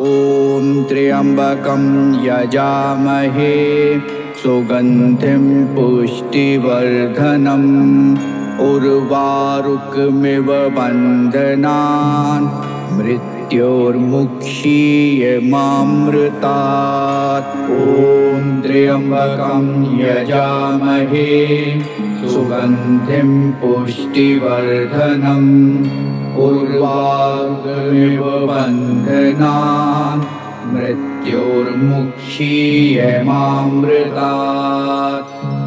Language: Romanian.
Om Tryambakam Yajamahe Sugandhim Pushtivardhanam Urvarukmiva Bandhanan Mrityormukshiyamamritat Om Tryambakam Yajamahe Sugandhim Pushtivardhanam Urvagmiva bandhanan mrityormukshiyamamritat.